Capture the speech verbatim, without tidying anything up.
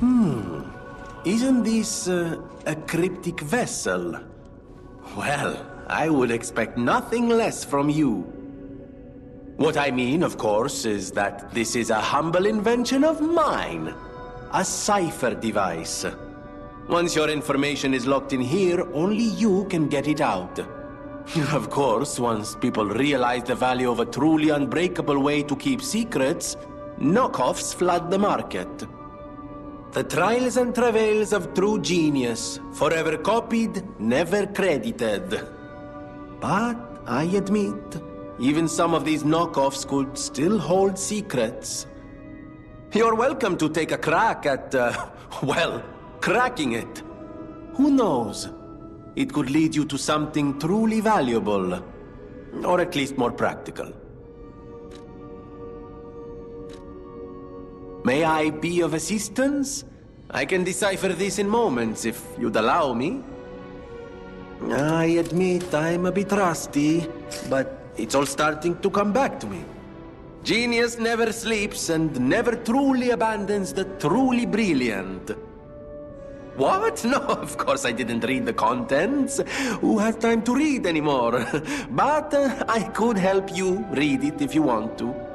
Hmm. Isn't this uh, a cryptic vessel? Well, I would expect nothing less from you. What I mean, of course, is that this is a humble invention of mine. A cipher device. Once your information is locked in here, only you can get it out. Of course, once people realize the value of a truly unbreakable way to keep secrets, knockoffs flood the market. The trials and travails of true genius, forever copied, never credited. But I admit, even some of these knockoffs could still hold secrets. You're welcome to take a crack at, uh, well, cracking it. Who knows? It could lead you to something truly valuable, or at least more practical. May I be of assistance? I can decipher this in moments, if you'd allow me. I admit I'm a bit rusty, but it's all starting to come back to me. Genius never sleeps and never truly abandons the truly brilliant. What? No, of course I didn't read the contents. Who has time to read anymore? But uh, I could help you read it if you want to.